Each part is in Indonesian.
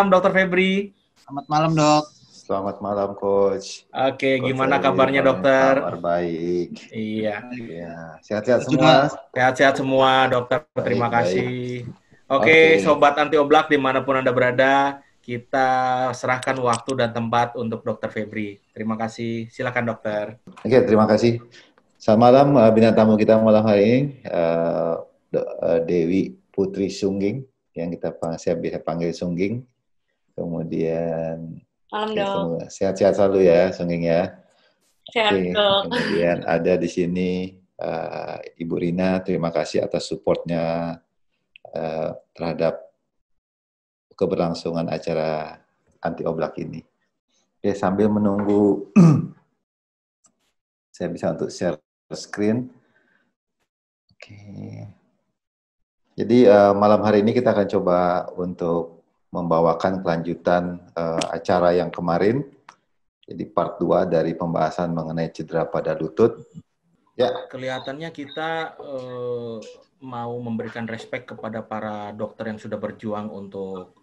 malam, Dokter Febri. Selamat malam, Dok. Selamat malam, Coach. Oke, gimana kabarnya, Dokter? Kabar baik. Iya. Sehat-sehat semua. Sehat-sehat semua, Dokter. Terima kasih. Oke, Sobat Anti Oblak, dimanapun Anda berada, kita serahkan waktu dan tempat untuk Dokter Febri. Terima kasih. Silakan, Dokter. Oke, terima kasih. Selamat malam, bintang tamu kita malam hari ini, Dewi Putri Sungging, yang kita saya bisa panggil Sungging. Kemudian sehat-sehat selalu ya, Sungging ya. Sehat. Oke, kemudian ada di sini Ibu Rina, terima kasih atas supportnya terhadap keberlangsungan acara Anti Oblak ini. Oke, sambil menunggu saya bisa untuk share screen. Oke. Jadi malam hari ini kita akan coba untuk membawakan kelanjutan acara yang kemarin. Jadi part 2 dari pembahasan mengenai cedera pada lutut. Ya. Kelihatannya kita mau memberikan respek kepada para dokter yang sudah berjuang untuk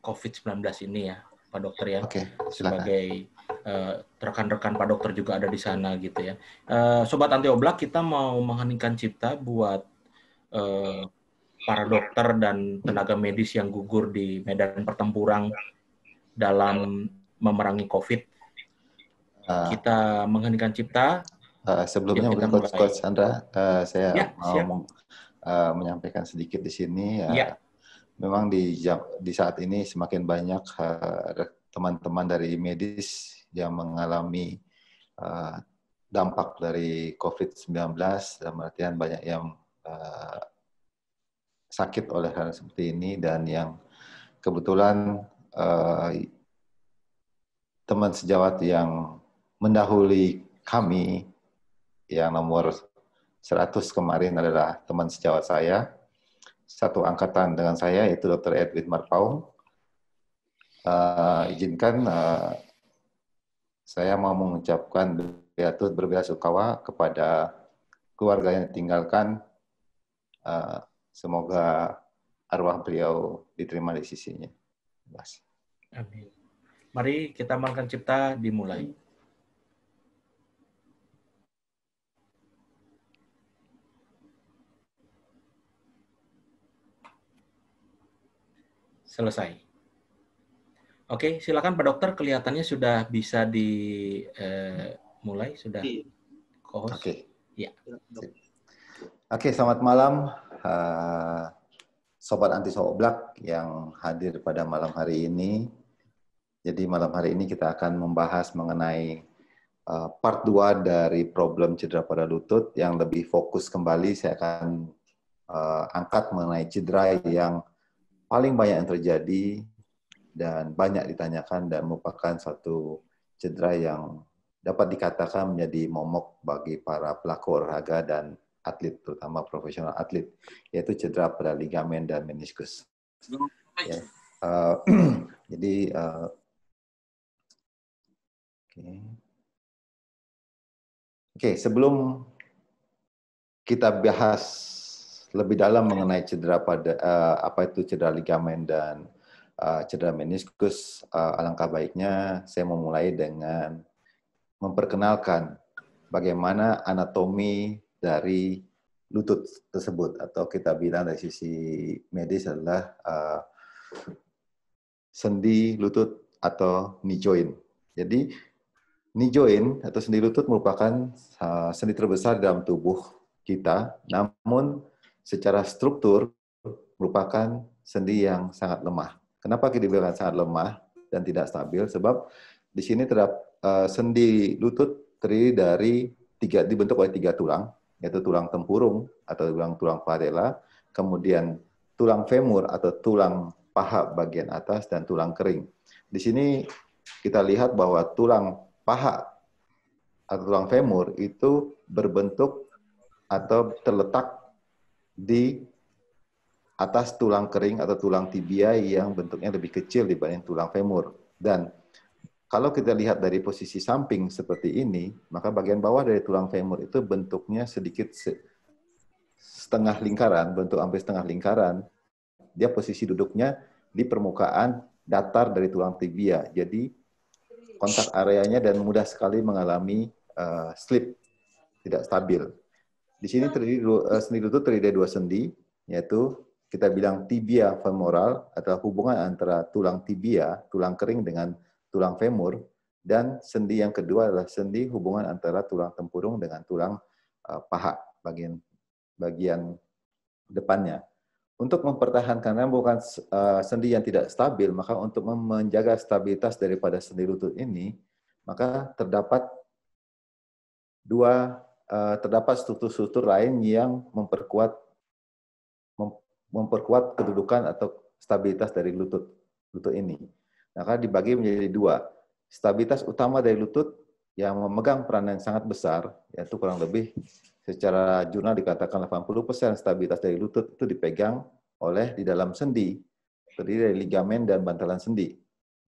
COVID-19 ini ya, Pak Dokter ya. Oke, silakan. Sebagai rekan-rekan Pak Dokter juga ada di sana gitu ya. Sobat Anti Oblak, kita mau mengheningkan cipta buat para dokter dan tenaga medis yang gugur di medan pertempuran dalam memerangi COVID. Kita mengheningkan cipta. Sebelumnya mungkin Coach Sandra, saya mau menyampaikan sedikit di sini. Memang di saat ini semakin banyak teman-teman dari medis yang mengalami dampak dari COVID-19, dalam artian banyak yang sakit oleh hal seperti ini, dan yang kebetulan teman sejawat yang mendahului kami yang nomor 100 kemarin adalah teman sejawat saya, satu angkatan dengan saya, yaitu Dr. Edwin Marpaung. Izinkan saya mau mengucapkan berbela sukawa kepada keluarga yang ditinggalkan. Semoga arwah beliau diterima di sisinya. Terima kasih. Amin. Mari kita makan cipta dimulai. Selesai. Oke, silakan Pak Dokter. Kelihatannya sudah bisa dimulai, sudah. Oke. Ya. Oke, selamat malam Sobat Anti Oblak yang hadir pada malam hari ini. Jadi malam hari ini kita akan membahas mengenai part 2 dari problem cedera pada lutut, yang lebih fokus kembali saya akan angkat mengenai cedera yang paling banyak yang terjadi dan banyak ditanyakan dan merupakan satu cedera yang dapat dikatakan menjadi momok bagi para pelaku olahraga dan atlet, terutama profesional atlet, yaitu cedera pada ligamen dan meniskus. Ya. Jadi, oke, sebelum kita bahas lebih dalam mengenai cedera pada apa itu cedera ligamen dan cedera meniskus, alangkah baiknya saya memulai dengan memperkenalkan bagaimana anatomi dari lutut tersebut, atau kita bilang dari sisi medis adalah sendi lutut atau knee joint. Jadi knee joint atau sendi lutut merupakan sendi terbesar dalam tubuh kita, namun secara struktur merupakan sendi yang sangat lemah. Kenapa kita bilang sangat lemah dan tidak stabil? Sebab di sini terdapat sendi lutut terdiri dari dibentuk oleh 3 tulang, yaitu tulang tempurung atau tulang patella, kemudian tulang femur atau tulang paha bagian atas, dan tulang kering. Di sini kita lihat bahwa tulang paha atau tulang femur itu berbentuk atau terletak di atas tulang kering atau tulang tibia yang bentuknya lebih kecil dibanding tulang femur. Dan kalau kita lihat dari posisi samping seperti ini, maka bagian bawah dari tulang femur itu bentuknya sedikit setengah lingkaran, bentuk hampir setengah lingkaran. Dia posisi duduknya di permukaan datar dari tulang tibia. Jadi kontak areanya dan mudah sekali mengalami slip, tidak stabil. Di sini terdiri, sendi lutut terdiri dari dua sendi, yaitu kita bilang tibia femoral atau hubungan antara tulang tibia, tulang kering dengan tulang femur, dan sendi yang kedua adalah sendi hubungan antara tulang tempurung dengan tulang paha bagian depannya. Untuk mempertahankan bukan sendi yang tidak stabil, maka untuk menjaga stabilitas daripada sendi lutut ini, maka terdapat struktur-struktur lain yang memperkuat kedudukan atau stabilitas dari lutut ini. Maka dibagi menjadi dua. Stabilitas utama dari lutut yang memegang peranan yang sangat besar, yaitu kurang lebih secara jurnal dikatakan 80% stabilitas dari lutut itu dipegang oleh di dalam sendi, terdiri dari ligamen dan bantalan sendi.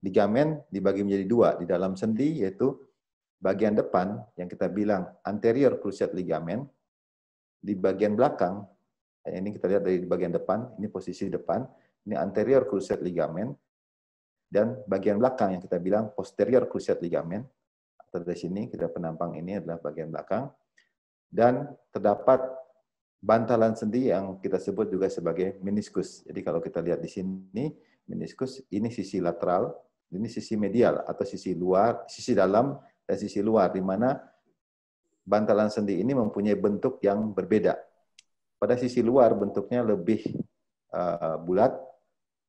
Ligamen dibagi menjadi dua, di dalam sendi yaitu bagian depan yang kita bilang anterior cruciate ligamen, di bagian belakang, ini kita lihat dari bagian depan, ini posisi depan, ini anterior cruciate ligamen, dan bagian belakang yang kita bilang posterior cruciate ligamen, atau dari sini kita penampang ini adalah bagian belakang, dan terdapat bantalan sendi yang kita sebut juga sebagai meniskus. Jadi kalau kita lihat di sini, meniskus ini sisi lateral, ini sisi medial atau sisi luar, sisi dalam dan sisi luar, di mana bantalan sendi ini mempunyai bentuk yang berbeda. Pada sisi luar bentuknya lebih bulat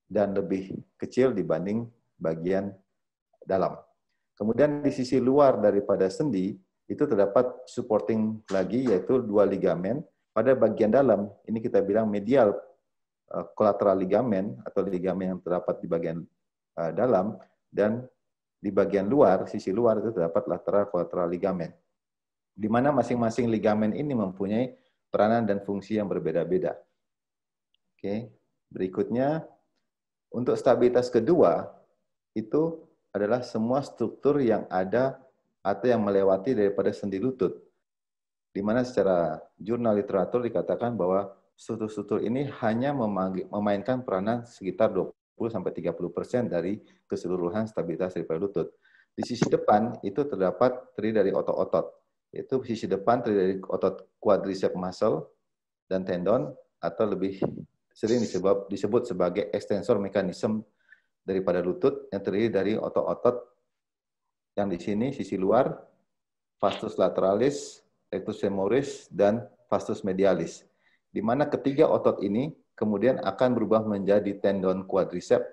dan lebih kecil dibanding bagian dalam. Kemudian di sisi luar daripada sendi, itu terdapat supporting lagi, yaitu dua ligamen. Pada bagian dalam, ini kita bilang medial collateral ligamen, atau ligamen yang terdapat di bagian dalam, dan di bagian luar, sisi luar itu terdapat lateral collateral ligamen. Di mana masing-masing ligamen ini mempunyai peranan dan fungsi yang berbeda-beda. Oke, berikutnya, untuk stabilitas kedua, itu adalah semua struktur yang ada atau yang melewati daripada sendi lutut. Di mana secara jurnal literatur dikatakan bahwa struktur-struktur ini hanya memainkan peranan sekitar 20-30% dari keseluruhan stabilitas daripada lutut. Di sisi depan itu terdapat terdiri dari otot-otot. Yaitu sisi depan terdiri dari otot quadriceps muscle dan tendon, atau lebih sering disebut sebagai extensor mechanism daripada lutut, yang terdiri dari otot-otot yang di sini, sisi luar, vastus lateralis, rectus femoris, dan vastus medialis. Di mana ketiga otot ini kemudian akan berubah menjadi tendon quadriceps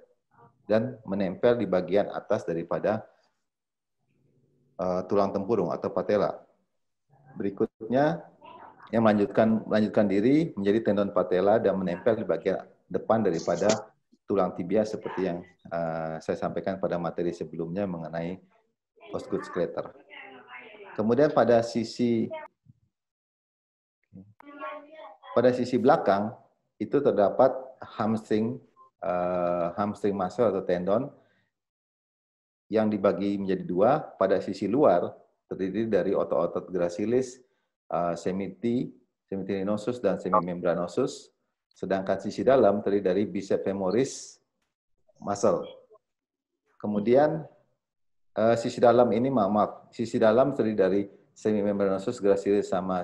dan menempel di bagian atas daripada tulang tempurung atau patella. Berikutnya, yang melanjutkan diri menjadi tendon patella dan menempel di bagian depan daripada tulang tibia seperti yang saya sampaikan pada materi sebelumnya mengenai Osgood-Schlatter. Kemudian pada sisi belakang itu terdapat hamstring muscle atau tendon yang dibagi menjadi dua. Pada sisi luar terdiri dari otot-otot gracilis, semitinosus dan semimembranosus. Sedangkan sisi dalam terdiri dari biceps femoris muscle. Kemudian sisi dalam terdiri dari semimembranosus, gracilis sama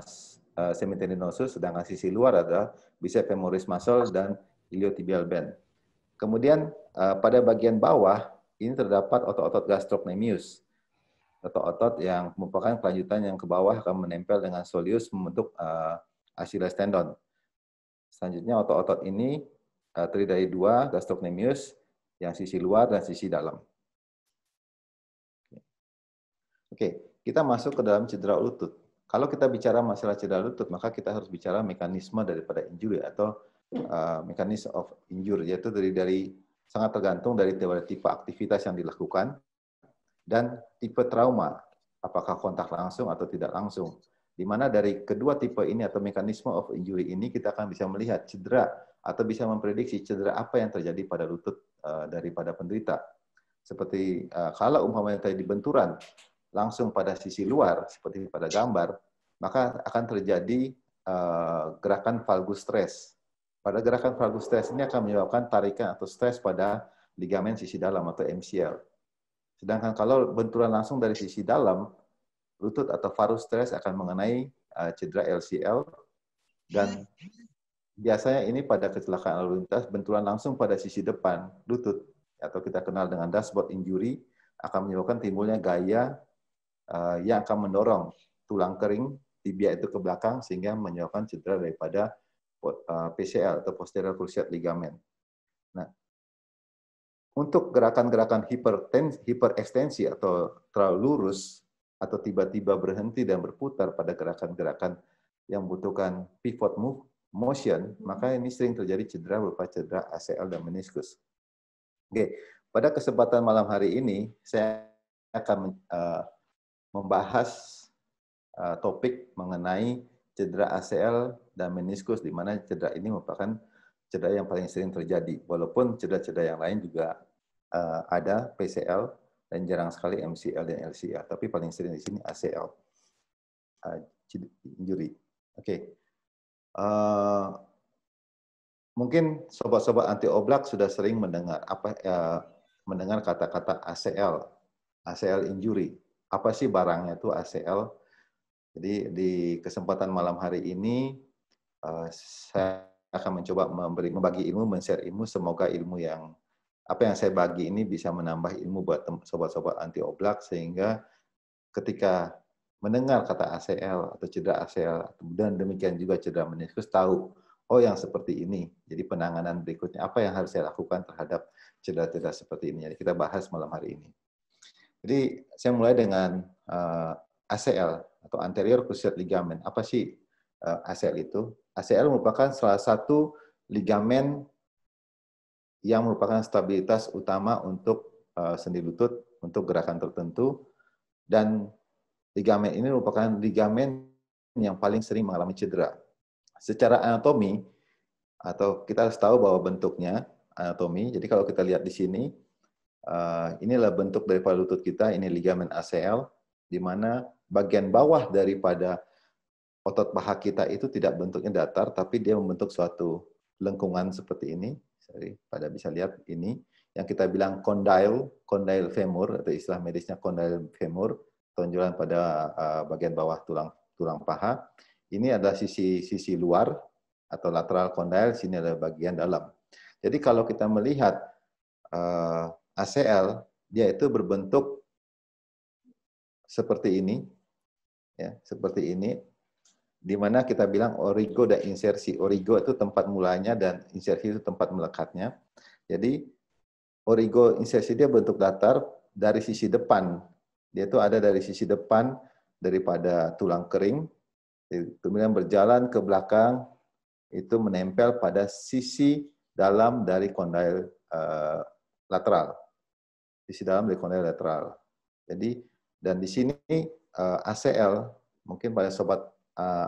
semitendinosus, sedangkan sisi luar adalah biceps femoris muscle dan iliotibial band. Kemudian pada bagian bawah ini terdapat otot-otot gastrocnemius, otot-otot yang merupakan kelanjutan yang ke bawah akan menempel dengan soleus membentuk Achilles tendon. Selanjutnya otot-otot ini terdiri dari dua gastrocnemius, yang sisi luar dan sisi dalam. Oke, kita masuk ke dalam cedera lutut. Kalau kita bicara masalah cedera lutut, maka kita harus bicara mekanisme daripada injury atau mekanisme of injury, yaitu dari sangat tergantung dari tipe aktivitas yang dilakukan dan tipe trauma, apakah kontak langsung atau tidak langsung. Di mana dari kedua tipe ini atau mekanisme of injury ini kita akan bisa melihat cedera atau bisa memprediksi cedera apa yang terjadi pada lutut daripada penderita. Seperti kalau umpamanya tadi benturan langsung pada sisi luar, seperti pada gambar, maka akan terjadi gerakan valgus stress. Pada gerakan valgus stress ini akan menyebabkan tarikan atau stres pada ligamen sisi dalam atau MCL. Sedangkan kalau benturan langsung dari sisi dalam, lutut atau varus teres akan mengenai cedera LCL, dan biasanya ini pada kecelakaan lalu lintas benturan langsung pada sisi depan lutut atau kita kenal dengan dashboard injury akan menyebabkan timbulnya gaya yang akan mendorong tulang kering tibia itu ke belakang sehingga menyebabkan cedera daripada PCL atau posterior cruciate ligament. Nah, untuk gerakan-gerakan hiperekstensi atau terlalu lurus atau tiba-tiba berhenti dan berputar pada gerakan-gerakan yang membutuhkan pivot motion, maka ini sering terjadi cedera berupa cedera ACL dan meniskus. Oke, pada kesempatan malam hari ini, saya akan membahas topik mengenai cedera ACL dan meniskus, di mana cedera ini merupakan cedera yang paling sering terjadi, walaupun cedera-cedera yang lain juga ada, PCL, dan jarang sekali MCL dan LCL, tapi paling sering di sini ACL injury. Oke, mungkin sobat-sobat anti oblak sudah sering mendengar mendengar kata-kata ACL, ACL injury. Apa sih barangnya itu ACL? Jadi di kesempatan malam hari ini saya akan mencoba membagi ilmu, men-share ilmu. Semoga ilmu yang apa yang saya bagi ini bisa menambah ilmu buat sobat-sobat anti oblak, sehingga ketika mendengar kata ACL atau cedera ACL, dan demikian juga cedera meniskus, tahu, oh yang seperti ini. Jadi penanganan berikutnya, apa yang harus saya lakukan terhadap cedera-cedera seperti ini. Jadi kita bahas malam hari ini. Jadi saya mulai dengan ACL atau anterior cruciate ligament. Apa sih ACL itu? ACL merupakan salah satu ligamen yang merupakan stabilitas utama untuk sendi lutut untuk gerakan tertentu, dan ligamen ini merupakan ligamen yang paling sering mengalami cedera. Secara anatomi, atau kita harus tahu bahwa bentuknya anatomi, jadi kalau kita lihat di sini, inilah bentuk daripada lutut kita, ini ligamen ACL, di mana bagian bawah daripada otot paha kita itu tidak bentuknya datar, tapi dia membentuk suatu lengkungan seperti ini. Pada bisa lihat ini yang kita bilang kondail femur, atau istilah medisnya kondail femur, tonjolan pada bagian bawah tulang paha. Ini adalah sisi luar atau lateral kondail, sini adalah bagian dalam. Jadi kalau kita melihat ACL, dia itu berbentuk seperti ini, ya, seperti ini, di mana kita bilang origo dan insersi. Origo itu tempat mulanya dan insersi itu tempat melekatnya. Jadi origo insersi dia bentuk datar dari sisi depan. Dia itu ada dari sisi depan daripada tulang kering, kemudian berjalan ke belakang, itu menempel pada sisi dalam dari kondail lateral. Sisi dalam dari kondail lateral. Jadi dan di sini ACL, mungkin pada sobat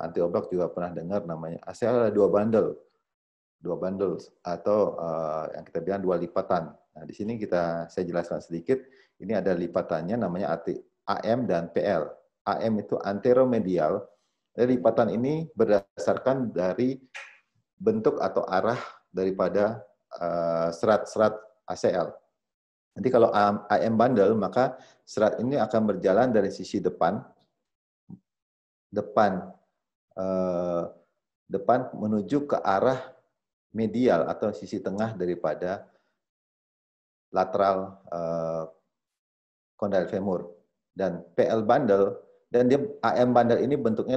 anti oblak juga pernah dengar namanya. ACL ada dua bundel atau yang kita bilang dua lipatan. Nah, di sini saya jelaskan sedikit. Ini ada lipatannya namanya AM dan PL. AM itu anteromedial. Jadi lipatan ini berdasarkan dari bentuk atau arah daripada serat-serat ACL. Nanti kalau AM bundel, maka serat ini akan berjalan dari sisi depan menuju ke arah medial atau sisi tengah daripada lateral kondail femur, dan PL bundle, dan dia AM bundle ini bentuknya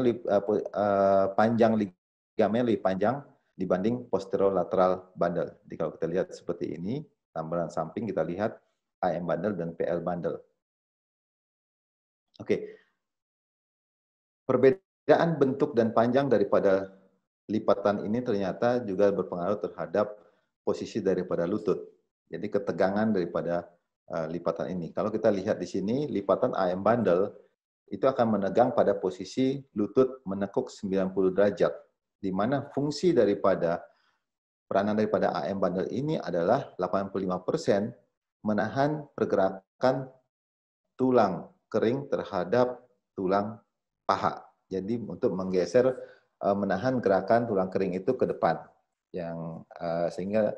panjang, ligamen lebih panjang dibanding posterolateral bundle. Jadi kalau kita lihat seperti ini, tambahan samping kita lihat AM bundle dan PL bundle. Oke. Perbedaan bentuk dan panjang daripada lipatan ini ternyata juga berpengaruh terhadap posisi daripada lutut. Jadi ketegangan daripada lipatan ini. Kalau kita lihat di sini, lipatan AM bundle itu akan menegang pada posisi lutut menekuk 90 derajat, di mana fungsi daripada peranan daripada AM bundle ini adalah 85% menahan pergerakan tulang kering terhadap tulang paha. Jadi untuk menggeser, menahan gerakan tulang kering itu ke depan, yang sehingga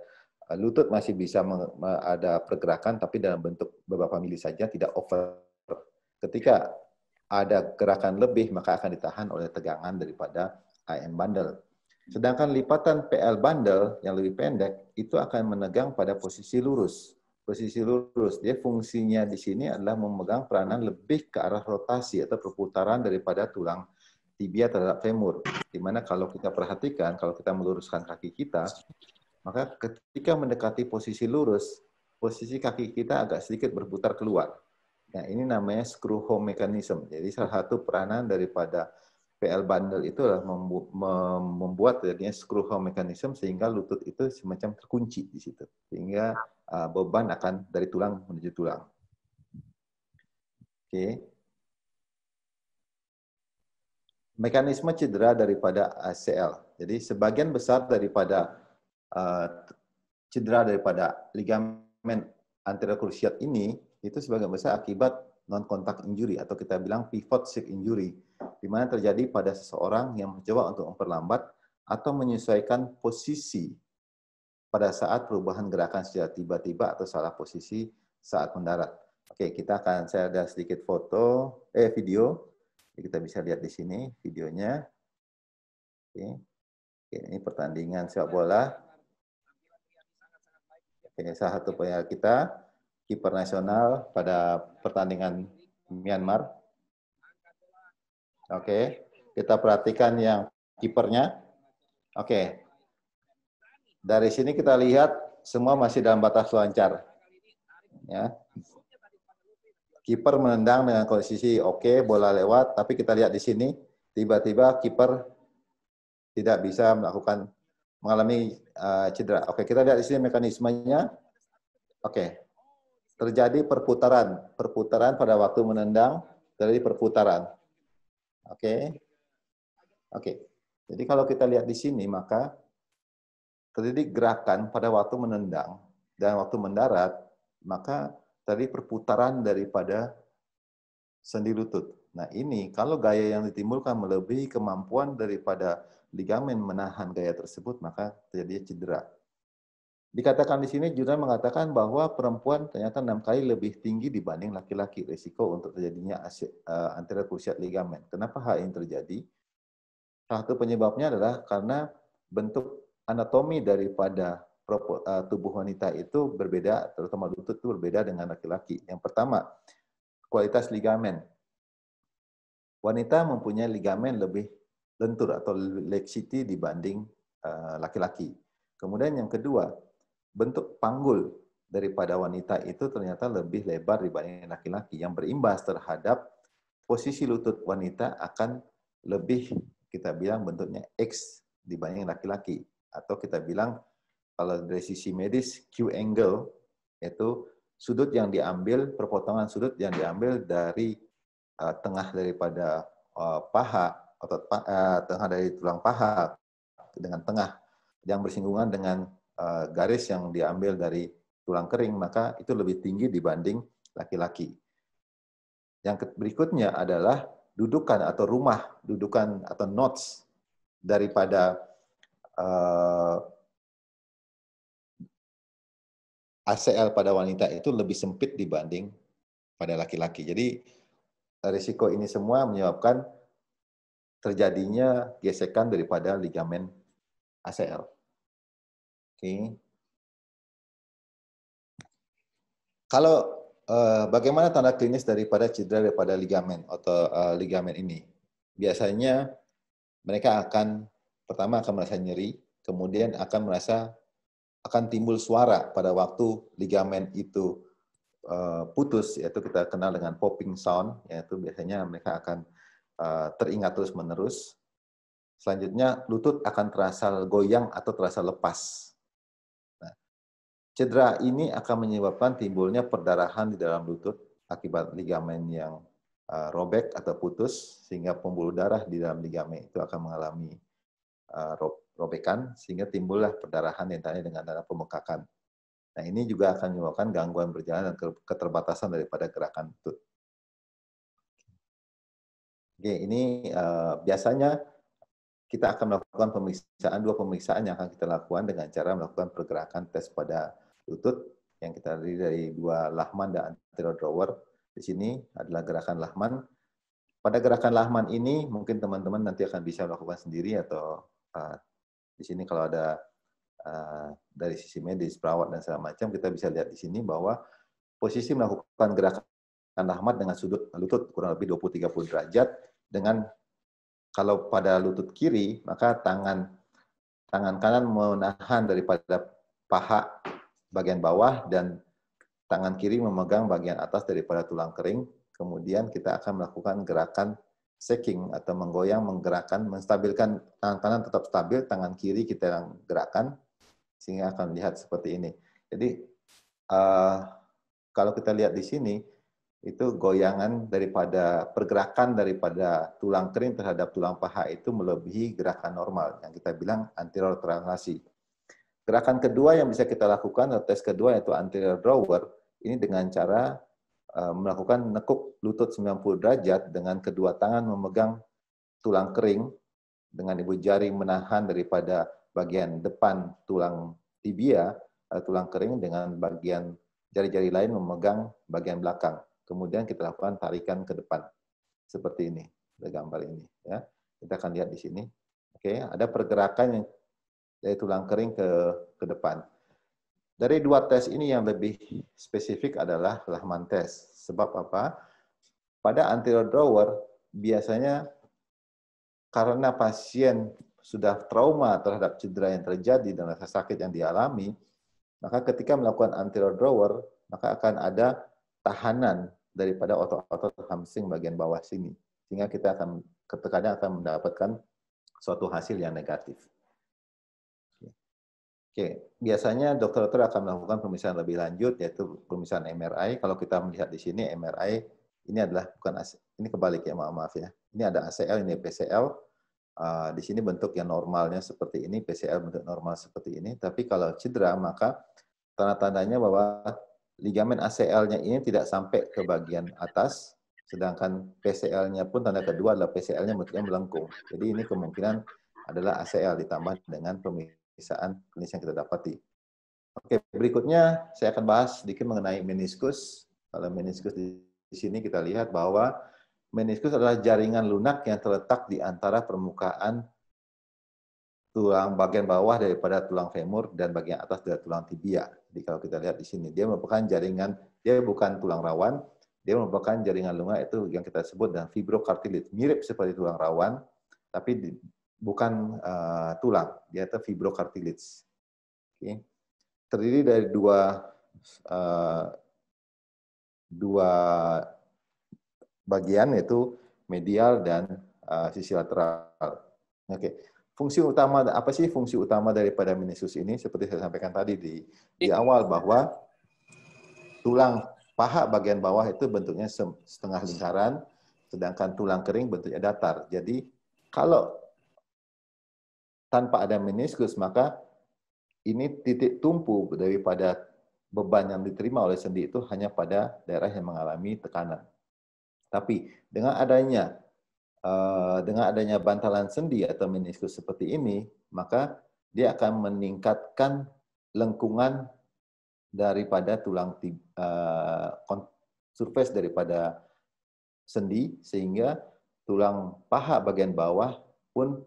lutut masih bisa ada pergerakan, tapi dalam bentuk beberapa mili saja, tidak over. Ketika ada gerakan lebih, maka akan ditahan oleh tegangan daripada IM bundle. Sedangkan lipatan PL bundle yang lebih pendek, itu akan menegang pada posisi lurus. Posisi lurus, dia fungsinya di sini adalah memegang peranan lebih ke arah rotasi atau perputaran daripada tulang tibia terhadap femur. Dimana kalau kita perhatikan, kalau kita meluruskan kaki kita, maka ketika mendekati posisi lurus, posisi kaki kita agak sedikit berputar keluar. Nah, ini namanya screw home mechanism. Jadi salah satu peranan daripada PL bundle itu adalah membuat jadinya screw home mechanism sehingga lutut itu semacam terkunci di situ. Sehingga beban akan dari tulang menuju tulang. Oke. Mekanisme cedera daripada ACL. Jadi sebagian besar daripada cedera daripada ligamen anterior cruciate ini itu sebagian besar akibat non-contact injury atau kita bilang pivot stick injury, di mana terjadi pada seseorang yang mencoba untuk memperlambat atau menyesuaikan posisi pada saat perubahan gerakan secara tiba-tiba atau salah posisi saat mendarat. Oke, saya ada sedikit video. Jadi kita bisa lihat di sini videonya. Oke, ini pertandingan sepak bola. Oke, salah satu pemain kita, kiper nasional pada pertandingan Myanmar. Oke, kita perhatikan yang kipernya. Oke, dari sini kita lihat semua masih dalam batas loncar. Ya, kiper menendang dengan kondisi oke, bola lewat, tapi kita lihat di sini tiba-tiba kiper tidak bisa mengalami cedera. Oke, kita lihat di sini mekanismenya. Oke. Terjadi perputaran pada waktu menendang, terjadi perputaran. Oke. Jadi kalau kita lihat di sini, maka terjadi gerakan pada waktu menendang dan waktu mendarat, maka terjadi perputaran daripada sendi lutut. Nah ini, kalau gaya yang ditimbulkan melebihi kemampuan daripada ligamen menahan gaya tersebut, maka terjadi cedera. Dikatakan di sini, jurnal mengatakan bahwa perempuan ternyata 6 kali lebih tinggi dibanding laki-laki risiko untuk terjadinya anterior cruciate ligament. Kenapa hal ini terjadi? Salah satu penyebabnya adalah karena bentuk anatomi daripada tubuh wanita itu berbeda, terutama lutut itu berbeda dengan laki-laki. Yang pertama, kualitas ligamen. Wanita mempunyai ligamen lebih lentur atau laxity dibanding laki-laki. Kemudian yang kedua, bentuk panggul daripada wanita itu ternyata lebih lebar dibanding laki-laki, yang berimbas terhadap posisi lutut wanita akan lebih, kita bilang bentuknya X dibanding laki-laki. Atau kita bilang kalau dari sisi medis Q angle, yaitu sudut yang diambil, perpotongan sudut yang diambil dari tengah daripada paha, tengah dari tulang paha dengan tengah yang bersinggungan dengan garis yang diambil dari tulang kering, maka itu lebih tinggi dibanding laki-laki. Yang berikutnya adalah dudukan atau rumah, dudukan atau knots daripada ACL pada wanita itu lebih sempit dibanding pada laki-laki. Jadi risiko ini semua menyebabkan terjadinya gesekan daripada ligamen ACL. Oke. Kalau bagaimana tanda klinis daripada cedera daripada ligamen atau ligamen ini? Biasanya mereka akan pertama akan merasa nyeri, kemudian akan timbul suara pada waktu ligamen itu putus, yaitu kita kenal dengan popping sound, yaitu biasanya mereka akan teringat terus-menerus. Selanjutnya lutut akan terasa goyang atau terasa lepas. Cedera ini akan menyebabkan timbulnya perdarahan di dalam lutut akibat ligamen yang robek atau putus, sehingga pembuluh darah di dalam ligamen itu akan mengalami robekan, sehingga timbullah perdarahan yang ditandai dengan tanda pembengkakan. Nah, ini juga akan menyebabkan gangguan berjalan dan keterbatasan daripada gerakan lutut. Oke, ini biasanya kita akan melakukan pemeriksaan, dua pemeriksaan yang akan kita lakukan dengan cara melakukan pergerakan tes pada lutut yang kita terdiri dari dua Lahmann dan anterior drawer. Di sini adalah gerakan Lahmann. Pada gerakan Lahmann ini mungkin teman-teman nanti akan bisa melakukan sendiri atau di sini kalau ada dari sisi medis, perawat dan segala macam, kita bisa lihat di sini bahwa posisi melakukan gerakan Lahmann dengan sudut lutut kurang lebih 20-30 derajat dengan kalau pada lutut kiri, maka tangan kanan menahan daripada paha bagian bawah dan tangan kiri memegang bagian atas daripada tulang kering. Kemudian kita akan melakukan gerakan shaking atau menggoyang, menggerakkan, menstabilkan tangan kanan tetap stabil, tangan kiri kita gerakan, sehingga akan lihat seperti ini. Jadi kalau kita lihat di sini, itu goyangan daripada pergerakan daripada tulang kering terhadap tulang paha itu melebihi gerakan normal yang kita bilang anterior translasi. Gerakan kedua yang bisa kita lakukan, tes kedua yaitu anterior drawer, ini dengan cara melakukan nekuk lutut 90 derajat dengan kedua tangan memegang tulang kering dengan ibu jari menahan daripada bagian depan tulang tibia, tulang kering dengan bagian jari-jari lain memegang bagian belakang. Kemudian kita lakukan tarikan ke depan seperti ini, ada gambar ini ya. Kita akan lihat di sini. Oke, ada pergerakan yang dari tulang kering ke depan. Dari dua tes ini yang lebih spesifik adalah Lahmann test. Sebab apa? Pada anterior drawer biasanya karena pasien sudah trauma terhadap cedera yang terjadi dan rasa sakit yang dialami, maka ketika melakukan anterior drawer, maka akan ada tahanan daripada otot-otot hamstring bagian bawah sini, sehingga kita akan terkadang akan mendapatkan suatu hasil yang negatif. Oke, biasanya dokter-dokter akan melakukan pemeriksaan lebih lanjut, yaitu pemeriksaan MRI. Kalau kita melihat di sini MRI ini adalah bukan ini kebalik ya, maaf ya. Ini ada ACL, ini PCL. Di sini bentuk yang normalnya seperti ini, PCL bentuk normal seperti ini. Tapi kalau cedera maka tanda-tandanya bahwa ligamen ACL-nya ini tidak sampai ke bagian atas, sedangkan PCL-nya pun tanda kedua adalah PCL-nya bentuknya melengkung. Jadi ini kemungkinan adalah ACL ditambah dengan pemeriksaan klinis yang kita dapati. Oke, berikutnya saya akan bahas sedikit mengenai meniskus. Kalau meniskus di sini kita lihat bahwa meniskus adalah jaringan lunak yang terletak di antara permukaan tulang bagian bawah daripada tulang femur dan bagian atas dari tulang tibia. Jadi kalau kita lihat di sini, dia merupakan jaringan, dia bukan tulang rawan, dia merupakan jaringan lunak itu yang kita sebut dengan fibrokartilit, mirip seperti tulang rawan, tapi bukan tulang, dia itu fibrokartilit. Okay. Terdiri dari dua bagian, yaitu medial dan sisi lateral. Oke. Okay. Fungsi utama, apa sih fungsi utama daripada meniskus ini? Seperti saya sampaikan tadi di awal bahwa tulang paha bagian bawah itu bentuknya setengah lingkaran, sedangkan tulang kering bentuknya datar. Jadi kalau tanpa ada meniskus maka ini titik tumpu daripada beban yang diterima oleh sendi itu hanya pada daerah yang mengalami tekanan. Tapi dengan adanya bantalan sendi atau meniskus seperti ini, maka dia akan meningkatkan lengkungan daripada tulang surface daripada sendi, sehingga tulang paha bagian bawah pun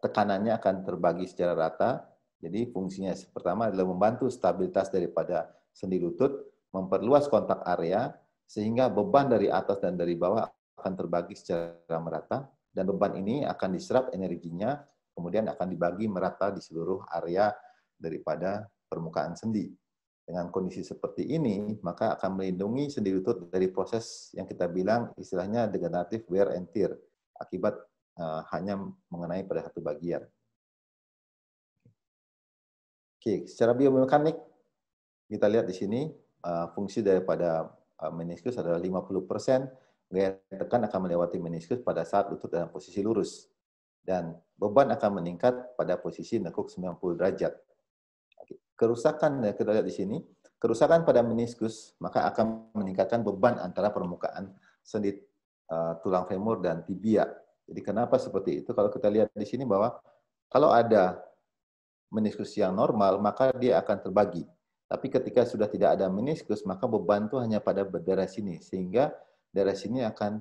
tekanannya akan terbagi secara rata. Jadi fungsinya pertama adalah membantu stabilitas daripada sendi lutut, memperluas kontak area, sehingga beban dari atas dan dari bawah akan terbagi secara merata, dan beban ini akan diserap energinya, kemudian akan dibagi merata di seluruh area daripada permukaan sendi. Dengan kondisi seperti ini, maka akan melindungi sendi lutut dari proses yang kita bilang istilahnya degeneratif wear and tear, akibat hanya mengenai pada satu bagian. Oke, secara biomekanik, kita lihat di sini, fungsi daripada meniskus adalah 50%, gaya tekan akan melewati meniskus pada saat lutut dalam posisi lurus. Dan beban akan meningkat pada posisi nekuk 90 derajat. Kerusakan, kita lihat di sini, kerusakan pada meniskus maka akan meningkatkan beban antara permukaan sendi tulang femur dan tibia. Jadi kenapa seperti itu? Kalau kita lihat di sini bahwa kalau ada meniskus yang normal, maka dia akan terbagi. Tapi ketika sudah tidak ada meniskus, maka beban itu hanya pada daerah sini. Sehingga daerah sini akan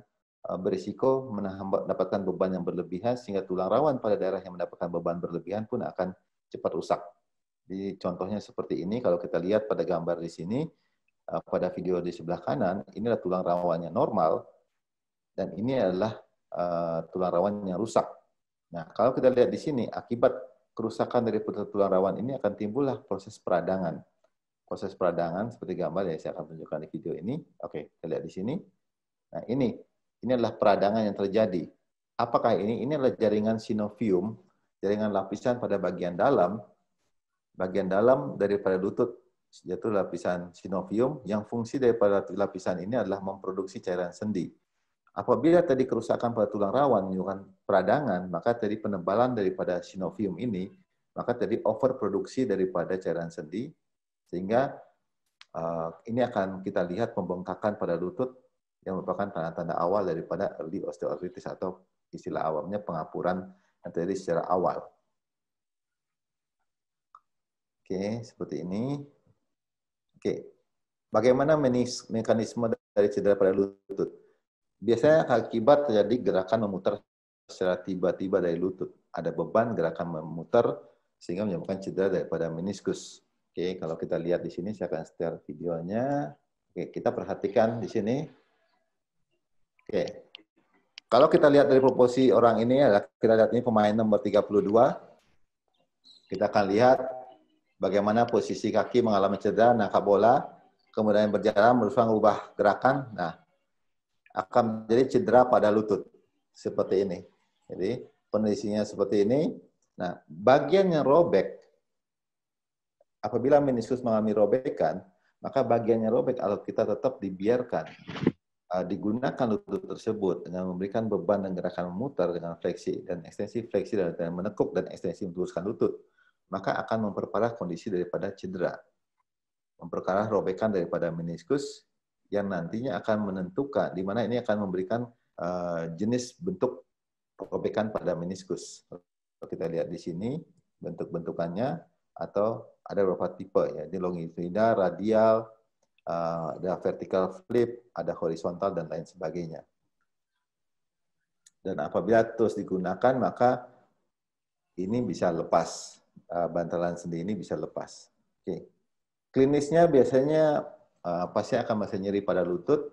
berisiko mendapatkan beban yang berlebihan, sehingga tulang rawan pada daerah yang mendapatkan beban berlebihan pun akan cepat rusak. Jadi contohnya seperti ini, kalau kita lihat pada gambar di sini, pada video di sebelah kanan, inilah tulang rawannya normal, dan ini adalah tulang rawan yang rusak. Nah, kalau kita lihat di sini, akibat kerusakan dari tulang rawan ini akan timbullah proses peradangan. Proses peradangan seperti gambar yang saya akan tunjukkan di video ini. Oke, kita lihat di sini. Nah, ini adalah peradangan yang terjadi. Apakah ini? Ini adalah jaringan sinovium, jaringan lapisan pada bagian dalam. Bagian dalam daripada lutut, yaitu lapisan sinovium, yang fungsi daripada lapisan ini adalah memproduksi cairan sendi. Apabila tadi kerusakan pada tulang rawan menyebabkan peradangan, maka tadi penebalan daripada sinovium ini, maka tadi overproduksi daripada cairan sendi, sehingga ini akan kita lihat pembengkakan pada lutut yang merupakan tanda-tanda awal daripada early osteoarthritis atau istilah awamnya pengapuran yang terjadi secara awal. Oke, seperti ini. Oke, bagaimana mekanisme dari cedera pada lutut? Biasanya akibat terjadi gerakan memutar secara tiba-tiba dari lutut. Ada beban gerakan memutar sehingga menyebabkan cedera daripada meniskus. Oke, kalau kita lihat di sini, saya akan share videonya. Oke, kita perhatikan di sini. Oke, kalau kita lihat dari proporsi orang ini, kita lihat ini pemain nomor 32. Kita akan lihat bagaimana posisi kaki mengalami cedera, nangkap bola, kemudian berjalan, berusaha mengubah gerakan, nah, akan menjadi cedera pada lutut. Seperti ini. Jadi, kondisinya seperti ini. Nah, bagian yang robek, apabila meniskus mengalami robekan, maka bagiannya robek, kalau kita tetap dibiarkan, digunakan lutut tersebut dengan memberikan beban dan gerakan memutar dengan fleksi dan ekstensi, fleksi dan menekuk dan ekstensi meluruskan lutut, maka akan memperparah kondisi daripada cedera. Memperparah robekan daripada meniskus yang nantinya akan menentukan, di mana ini akan memberikan jenis bentuk robekan pada meniskus. Kalau kita lihat di sini, bentuk-bentukannya, atau ada beberapa tipe, ya, di longitudinal, radial, ada vertical flip, ada horizontal, dan lain sebagainya. Dan apabila terus digunakan, maka ini bisa lepas. Bantalan sendi ini bisa lepas. Oke. Klinisnya biasanya pasien akan masih nyeri pada lutut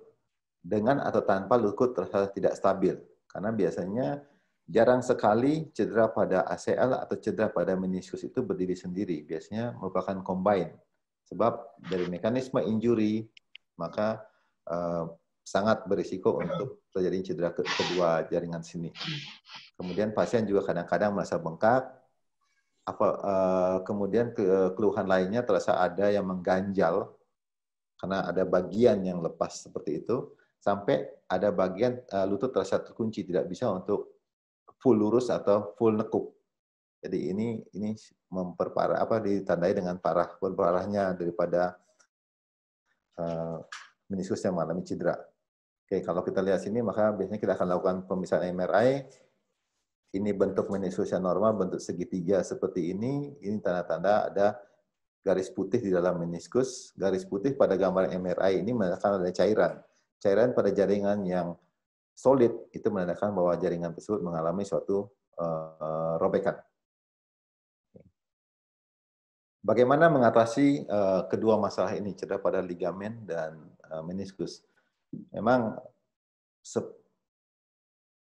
dengan atau tanpa lutut terasa tidak stabil. Karena biasanya jarang sekali cedera pada ACL atau cedera pada meniskus itu berdiri sendiri. Biasanya merupakan combine. Sebab dari mekanisme injury, maka sangat berisiko untuk terjadi cedera kedua jaringan sini. Kemudian pasien juga kadang-kadang merasa bengkak. Kemudian keluhan lainnya terasa ada yang mengganjal karena ada bagian yang lepas seperti itu, sampai ada bagian lutut terasa terkunci, tidak bisa untuk full lurus atau full nekuk. Jadi ini memperparah, ditandai dengan berparahnya daripada meniskus yang mengalami cedera. Oke, kalau kita lihat sini, maka biasanya kita akan lakukan pemisahan MRI. Ini bentuk meniskus yang normal, bentuk segitiga seperti ini. Ini tanda-tanda ada garis putih di dalam meniskus. Garis putih pada gambar MRI ini menandakan ada cairan. Cairan pada jaringan yang solid itu menandakan bahwa jaringan tersebut mengalami suatu robekan. Bagaimana mengatasi kedua masalah ini, cedera pada ligamen dan meniskus? Memang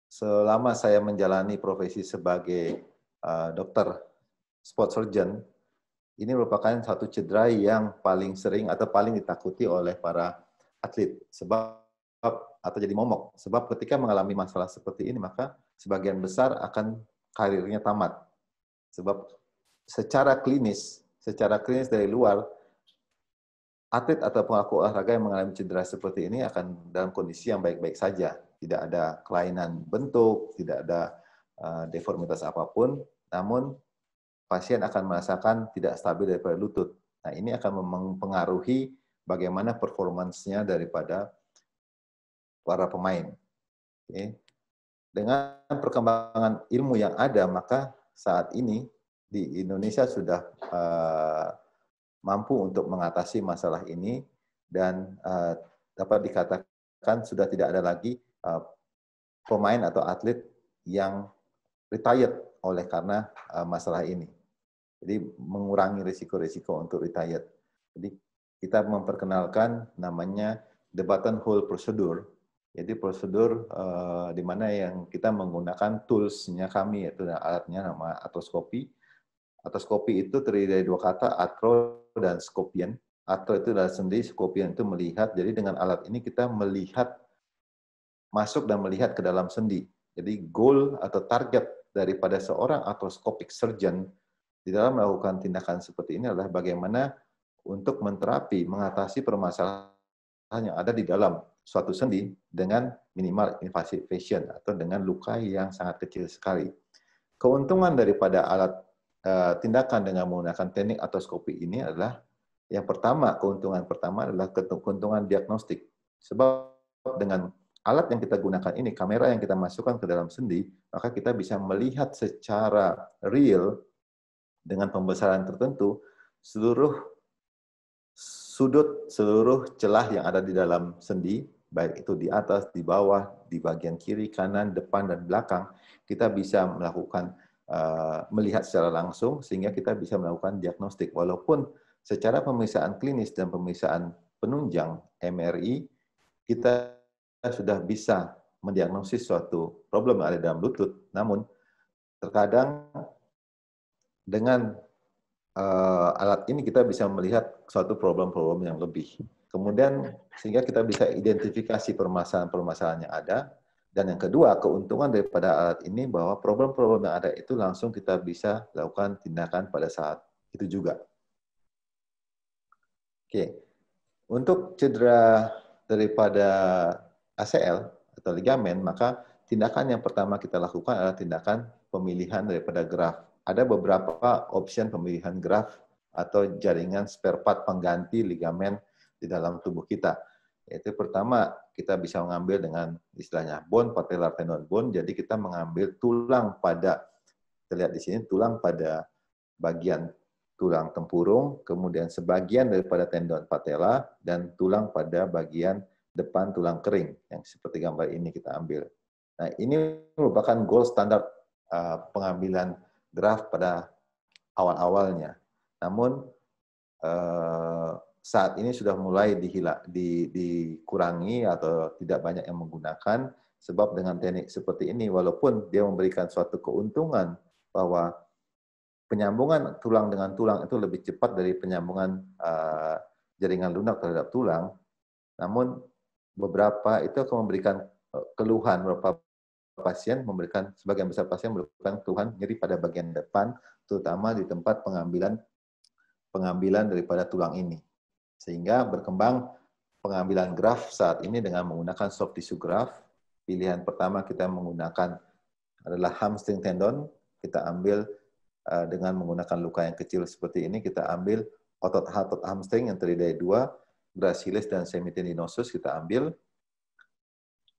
selama saya menjalani profesi sebagai dokter sport surgeon, ini merupakan satu cedera yang paling sering atau paling ditakuti oleh para atlet atau jadi momok. Sebab ketika mengalami masalah seperti ini, maka sebagian besar akan karirnya tamat. Sebab secara klinis dari luar, atlet atau pelaku olahraga yang mengalami cedera seperti ini akan dalam kondisi yang baik-baik saja. Tidak ada kelainan bentuk, tidak ada deformitas apapun, namun pasien akan merasakan tidak stabil daripada lutut. Nah, ini akan mempengaruhi bagaimana performansnya daripada para pemain. Oke. Dengan perkembangan ilmu yang ada, maka saat ini di Indonesia sudah mampu untuk mengatasi masalah ini dan dapat dikatakan sudah tidak ada lagi pemain atau atlet yang retired oleh karena masalah ini. Jadi mengurangi risiko-risiko untuk retired. Jadi kita memperkenalkan namanya debatten hole procedure. Jadi prosedur di mana yang kita menggunakan tools-nya kami, yaitu alatnya nama artroskopi. Artroskopi itu terdiri dari dua kata, artro dan skopian. Artro itu adalah sendi, skopian itu melihat. Jadi dengan alat ini kita melihat, masuk dan melihat ke dalam sendi. Jadi goal atau target daripada seorang arthroscopic surgeon di dalam melakukan tindakan seperti ini adalah bagaimana untuk menterapi, mengatasi permasalahan yang ada di dalam suatu sendi dengan minimal invasive fashion atau dengan luka yang sangat kecil sekali. Keuntungan daripada alat tindakan dengan menggunakan teknik artroskopi ini adalah yang pertama, keuntungan pertama adalah keuntungan diagnostik. Sebab dengan alat yang kita gunakan ini, kamera yang kita masukkan ke dalam sendi, maka kita bisa melihat secara real dengan pembesaran tertentu seluruh sudut, seluruh celah yang ada di dalam sendi, baik itu di atas, di bawah, di bagian kiri, kanan, depan, dan belakang, kita bisa melakukan, melihat secara langsung, sehingga kita bisa melakukan diagnostik. Walaupun secara pemeriksaan klinis dan pemeriksaan penunjang MRI, kita sudah bisa mendiagnosis suatu problem yang ada dalam lutut. Namun, terkadang dengan alat ini kita bisa melihat suatu problem-problem yang lebih. Kemudian sehingga kita bisa identifikasi permasalahan-permasalahan yang ada. Dan yang kedua, keuntungan daripada alat ini bahwa problem-problem yang ada itu langsung kita bisa lakukan tindakan pada saat itu juga. Oke. Untuk cedera daripada ACL atau ligamen, maka tindakan yang pertama kita lakukan adalah tindakan pemilihan daripada graft. Ada beberapa opsi pemilihan graft atau jaringan spare part pengganti ligamen di dalam tubuh kita. Yaitu pertama, kita bisa mengambil dengan istilahnya bone, patellar tendon bone, jadi kita mengambil tulang pada, terlihat di sini tulang pada bagian tulang tempurung, kemudian sebagian daripada tendon patella, dan tulang pada bagian depan tulang kering, yang seperti gambar ini kita ambil. Nah, ini merupakan gold standar pengambilan graft pada awal-awalnya. Namun, saat ini sudah mulai dikurangi atau tidak banyak yang menggunakan, sebab dengan teknik seperti ini, walaupun dia memberikan suatu keuntungan bahwa penyambungan tulang dengan tulang itu lebih cepat dari penyambungan jaringan lunak terhadap tulang, namun beberapa itu akan memberikan keluhan, beberapa pasien memberikan, sebagian besar pasien memberikan keluhan nyeri pada bagian depan, terutama di tempat pengambilan daripada tulang ini. Sehingga berkembang pengambilan graft saat ini dengan menggunakan soft tissue graft. Pilihan pertama kita menggunakan adalah hamstring tendon, kita ambil dengan menggunakan luka yang kecil seperti ini, kita ambil otot hamstring yang terdiri dari dua, gracilis dan semitendinosus kita ambil.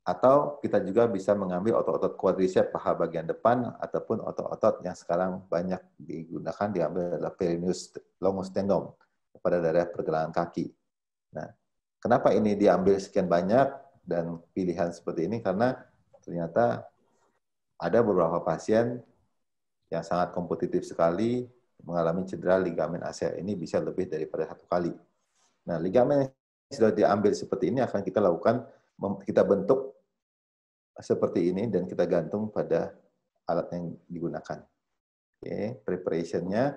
Atau kita juga bisa mengambil otot-otot quadriceps paha bagian depan ataupun otot-otot yang sekarang banyak digunakan, diambil adalah peroneus longus tendon pada daerah pergelangan kaki. Nah, kenapa ini diambil sekian banyak dan pilihan seperti ini? Karena ternyata ada beberapa pasien yang sangat kompetitif sekali mengalami cedera ligamen ACL ini bisa lebih daripada satu kali. Nah, ligamen yang sudah diambil seperti ini akan kita lakukan, kita bentuk seperti ini dan kita gantung pada alat yang digunakan. Oke, preparation-nya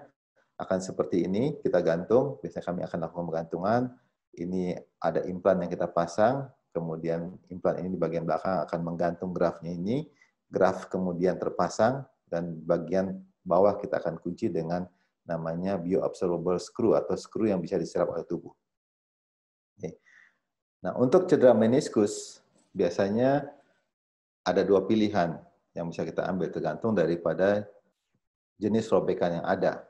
akan seperti ini, kita gantung, biasanya kami akan lakukan penggantungan. Ini ada implan yang kita pasang, kemudian implan ini di bagian belakang akan menggantung grafnya ini, graf kemudian terpasang dan bagian bawah kita akan kunci dengan namanya bioabsorbable screw atau screw yang bisa diserap oleh tubuh. Oke. Nah, untuk cedera meniskus biasanya ada dua pilihan yang bisa kita ambil tergantung daripada jenis robekan yang ada.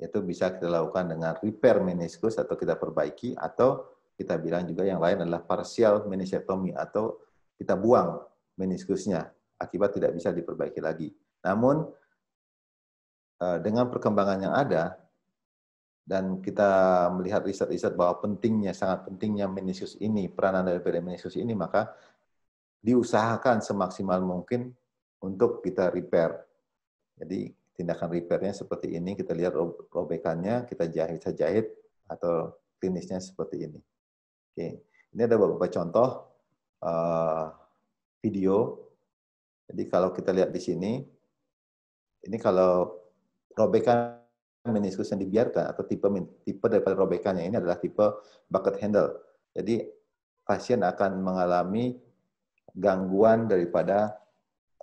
Yaitu bisa kita lakukan dengan repair meniskus atau kita perbaiki, atau kita bilang juga yang lain adalah partial meniscectomy atau kita buang meniskusnya akibat tidak bisa diperbaiki lagi. Namun dengan perkembangan yang ada dan kita melihat riset-riset bahwa pentingnya, sangat pentingnya meniskus ini, peranan daripada meniskus ini, maka diusahakan semaksimal mungkin untuk kita repair. Jadi tindakan repairnya seperti ini, kita lihat robekannya, kita jahit-jahit atau klinisnya seperti ini. Oke, ini ada beberapa contoh video. Jadi kalau kita lihat di sini, ini kalau robekan meniskus yang dibiarkan atau tipe daripada robekannya ini adalah tipe bucket handle. Jadi pasien akan mengalami gangguan daripada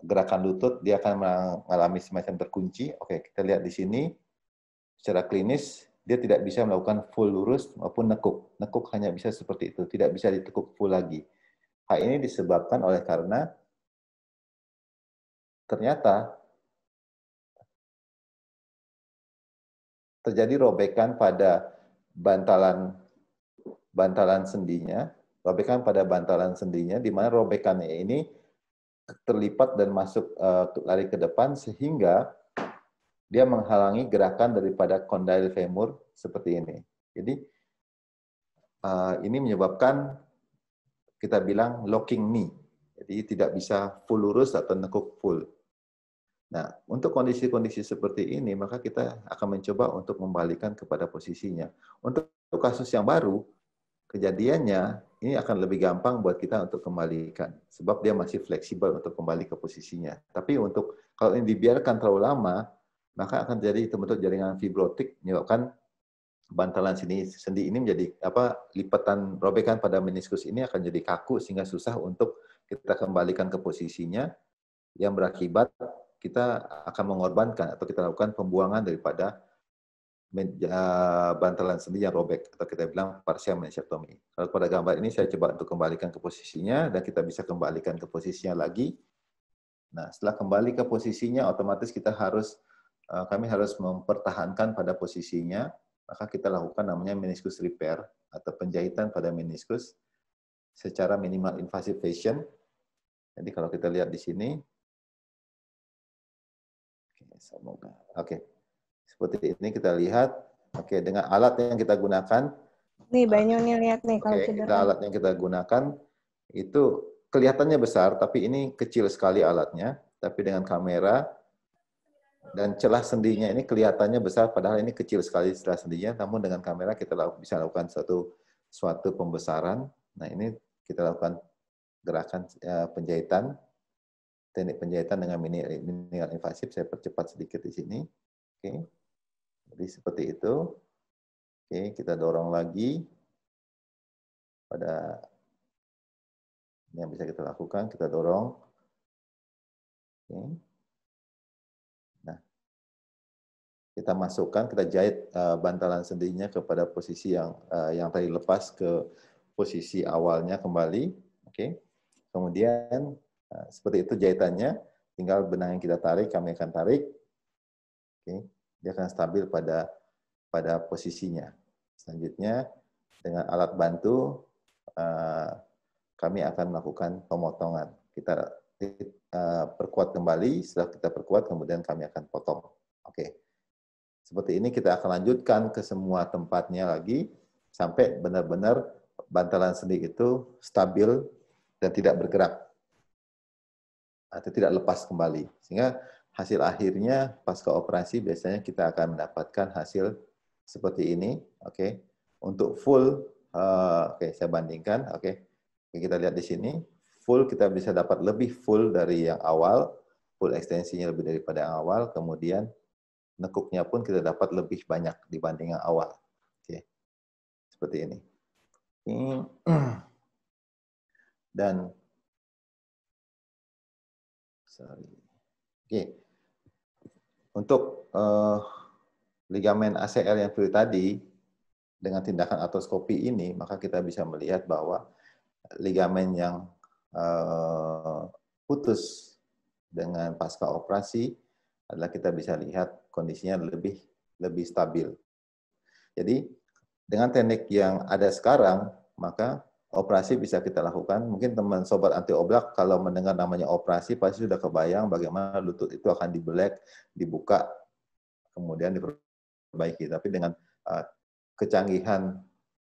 gerakan lutut, dia akan mengalami semacam terkunci. Oke, kita lihat di sini secara klinis dia tidak bisa melakukan full lurus maupun nekuk. Nekuk hanya bisa seperti itu, tidak bisa ditekuk full lagi. Hal ini disebabkan oleh karena ternyata terjadi robekan pada bantalan sendinya, robekan pada bantalan sendinya, di mana robekannya ini terlipat dan masuk lari ke depan sehingga dia menghalangi gerakan daripada kondail femur seperti ini. Jadi ini menyebabkan kita bilang locking knee. Jadi tidak bisa full lurus atau nekuk full. Nah, untuk kondisi-kondisi seperti ini maka kita akan mencoba untuk membalikan kepada posisinya. Untuk kasus yang baru kejadiannya ini akan lebih gampang buat kita untuk kembalikan, sebab dia masih fleksibel untuk kembali ke posisinya. Tapi untuk kalau ini dibiarkan terlalu lama, maka akan jadi terbentuk jaringan fibrotik, menyebabkan bantalan sendi ini menjadi lipatan robekan pada meniskus ini akan jadi kaku sehingga susah untuk kita kembalikan ke posisinya, yang berakibat kita akan mengorbankan atau kita lakukan pembuangan daripada bantalan sendi yang robek atau kita bilang parsial meniscectomy. Kalau pada gambar ini saya coba untuk kembalikan ke posisinya dan kita bisa kembalikan ke posisinya lagi. Nah, setelah kembali ke posisinya otomatis kita harus kami harus mempertahankan pada posisinya, maka kita lakukan namanya meniscus repair atau penjahitan pada meniscus secara minimal invasive fashion. Jadi kalau kita lihat di sini, oke. Seperti ini kita lihat, oke, dengan alat yang kita gunakan. Nih, Banyu nih lihat nih kalau cedera. Alat yang kita gunakan itu kelihatannya besar, tapi ini kecil sekali alatnya. Tapi dengan kamera dan celah sendinya ini kelihatannya besar, padahal ini kecil sekali celah sendinya. Namun dengan kamera kita bisa lakukan suatu pembesaran. Nah, ini kita lakukan gerakan penjahitan, teknik penjahitan dengan minimal invasif. Saya percepat sedikit di sini. Oke. Jadi seperti itu. Oke, kita dorong lagi pada yang bisa kita lakukan, kita dorong. Oke. Nah, kita masukkan, kita jahit bantalan sendinya kepada posisi yang tadi lepas ke posisi awalnya kembali. Oke. Kemudian seperti itu jahitannya, tinggal benang yang kita tarik, kami akan tarik. Oke. Dia akan stabil pada posisinya. Selanjutnya dengan alat bantu kami akan melakukan pemotongan. Kita perkuat kembali, setelah kita perkuat kemudian kami akan potong. Oke. Seperti ini kita akan lanjutkan ke semua tempatnya lagi sampai benar-benar bantalan sendi itu stabil dan tidak bergerak atau tidak lepas kembali. Sehingga hasil akhirnya pasca operasi biasanya kita akan mendapatkan hasil seperti ini. Oke. Untuk full, saya bandingkan. Oke. Kita lihat di sini, full kita bisa dapat lebih full dari yang awal, full ekstensinya lebih daripada yang awal, kemudian nekuknya pun kita dapat lebih banyak dibanding yang awal. Oke. Seperti ini. Dan Oke. Untuk ligamen ACL yang free tadi, dengan tindakan artroskopi ini, maka kita bisa melihat bahwa ligamen yang putus dengan pasca operasi adalah kita bisa lihat kondisinya lebih stabil. Jadi dengan teknik yang ada sekarang, maka operasi bisa kita lakukan. Mungkin teman sobat anti oblak kalau mendengar namanya operasi pasti sudah kebayang bagaimana lutut itu akan dibelek, dibuka, kemudian diperbaiki. Tapi dengan kecanggihan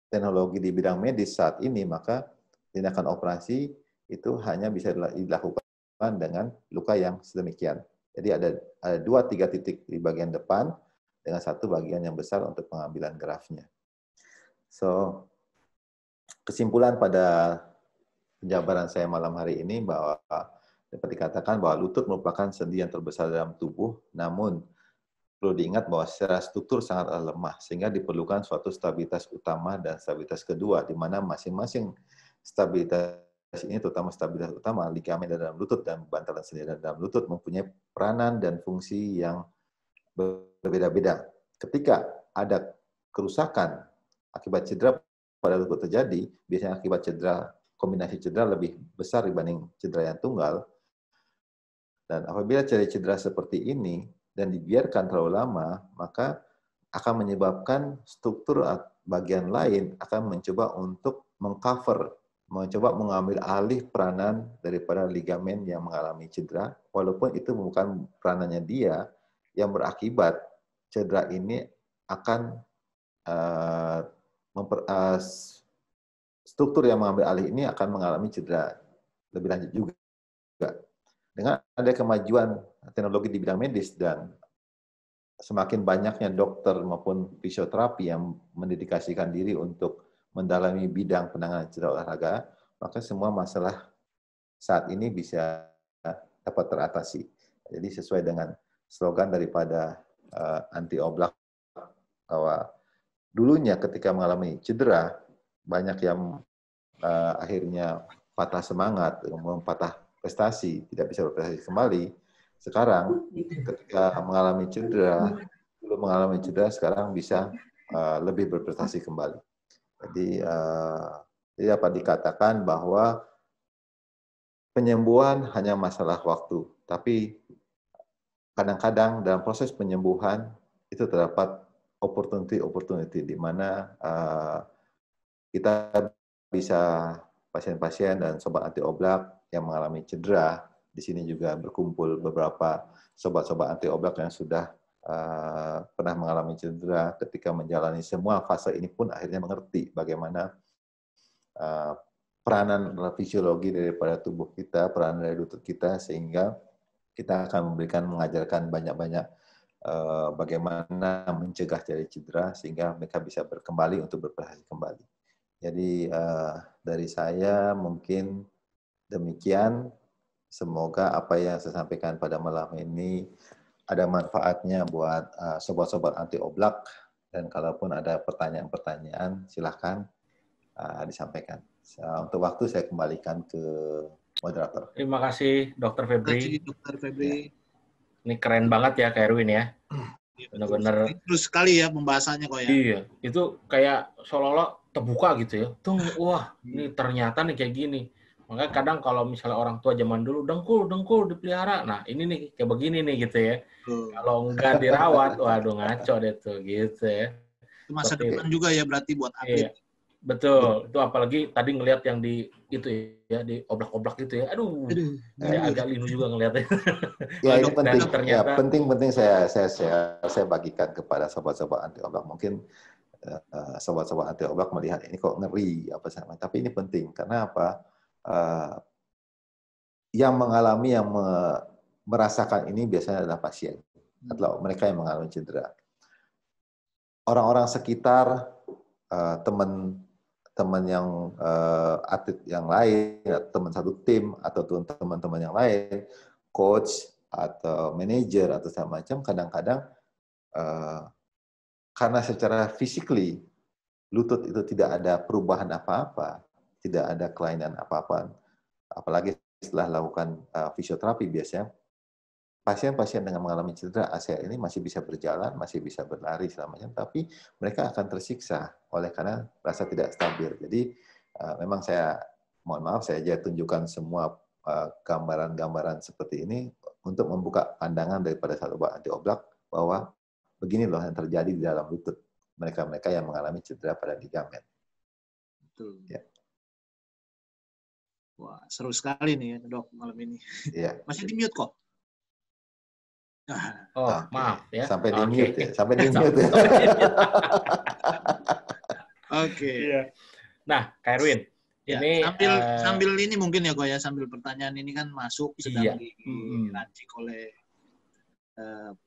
teknologi di bidang medis saat ini, maka tindakan operasi itu hanya bisa dilakukan dengan luka yang sedemikian. Jadi ada 2-3 titik di bagian depan dengan satu bagian yang besar untuk pengambilan grafnya. So, kesimpulan pada penjabaran saya malam hari ini bahwa dapat dikatakan bahwa lutut merupakan sendi yang terbesar dalam tubuh, namun perlu diingat bahwa secara struktur sangatlah lemah, sehingga diperlukan suatu stabilitas utama dan stabilitas kedua, di mana masing-masing stabilitas ini, terutama stabilitas utama, ligamen dalam lutut dan bantalan sendi dalam lutut mempunyai peranan dan fungsi yang berbeda-beda. Ketika ada kerusakan akibat cedera pada lutut terjadi, biasanya akibat cedera, kombinasi cedera lebih besar dibanding cedera yang tunggal. Dan apabila cedera seperti ini dan dibiarkan terlalu lama, maka akan menyebabkan struktur bagian lain akan mencoba untuk mengcover, mencoba mengambil alih peranan daripada ligamen yang mengalami cedera, walaupun itu bukan peranannya dia, yang berakibat cedera ini akan struktur yang mengambil alih ini akan mengalami cedera lebih lanjut juga. Dengan ada kemajuan teknologi di bidang medis dan semakin banyaknya dokter maupun fisioterapi yang mendedikasikan diri untuk mendalami bidang penanganan cedera olahraga, maka semua masalah saat ini bisa dapat teratasi. Jadi sesuai dengan slogan daripada anti oblak bahwa dulunya ketika mengalami cedera, banyak yang akhirnya patah semangat, patah prestasi, tidak bisa berprestasi kembali. Sekarang, ketika mengalami cedera, sekarang bisa lebih berprestasi kembali. Jadi, dapat dikatakan bahwa penyembuhan hanya masalah waktu, tapi kadang-kadang dalam proses penyembuhan itu terdapat opportunity di mana kita bisa pasien-pasien dan sobat anti oblak yang mengalami cedera. Di sini juga berkumpul beberapa sobat-sobat anti oblak yang sudah pernah mengalami cedera. Ketika menjalani semua fase ini pun akhirnya mengerti bagaimana peranan fisiologi daripada tubuh kita, peranan dari lutut kita, sehingga kita akan mengajarkan banyak-banyak bagaimana mencegah dari cedera sehingga mereka bisa berkembali untuk berprestasi kembali. Jadi dari saya mungkin demikian. Semoga apa yang saya sampaikan pada malam ini ada manfaatnya buat sobat-sobat anti oblak, dan kalaupun ada pertanyaan-pertanyaan silahkan disampaikan. Untuk waktu saya kembalikan ke moderator. Terima kasih Dokter Febri. Ini keren banget ya Kak Erwin ya. Benar-benar terus sekali ya pembahasannya kok ya. Iya, itu kayak seolah-olah terbuka gitu ya. Tuh, wah, ini ternyata nih kayak gini. Maka kadang kalau misalnya orang tua zaman dulu dengkul dipelihara, nah ini nih kayak begini nih gitu ya. Kalau enggak dirawat, waduh ngaco deh tuh gitu ya. Itu masa depan juga ya berarti buat atlet. Iya. Betul. Itu apalagi tadi ngelihat yang di itu ya, di oblak-oblak gitu ya. Aduh. Saya agak linu juga ngelihatnya. Ya, itu penting. Ternyata ya, penting saya bagikan kepada sobat-sobat anti oblak. Mungkin sobat-sobat anti oblak melihat ini kok ngeri apa sama, tapi ini penting karena apa? Yang mengalami, yang merasakan ini biasanya adalah pasien atau mereka yang mengalami cedera. Orang-orang sekitar, teman-teman yang atlet yang lain, teman satu tim atau teman-teman yang lain, coach atau manajer atau sama macam, kadang-kadang karena secara physically lutut itu tidak ada perubahan apa-apa, tidak ada kelainan apa-apa, apalagi setelah lakukan fisioterapi biasanya, pasien-pasien dengan mengalami cedera ACL ini masih bisa berjalan, masih bisa berlari selamanya, tapi mereka akan tersiksa oleh karena rasa tidak stabil. Jadi memang saya, mohon maaf, saya aja tunjukkan semua gambaran-gambaran seperti ini untuk membuka pandangan daripada satu anti oblak bahwa begini loh yang terjadi di dalam lutut mereka-mereka yang mengalami cedera pada ligamen. Betul. Ya. Wah, seru sekali nih ya, dok, malam ini. Iya. Masih di mute kok. Oh, okay. Maaf ya. Sampai di mute ya. Sampai di mute. Ya. Oke. Iya. Nah, Kak Erwin, ya, ini sambil ini mungkin ya, Goya, sambil pertanyaan ini kan masuk sedang dirancik oleh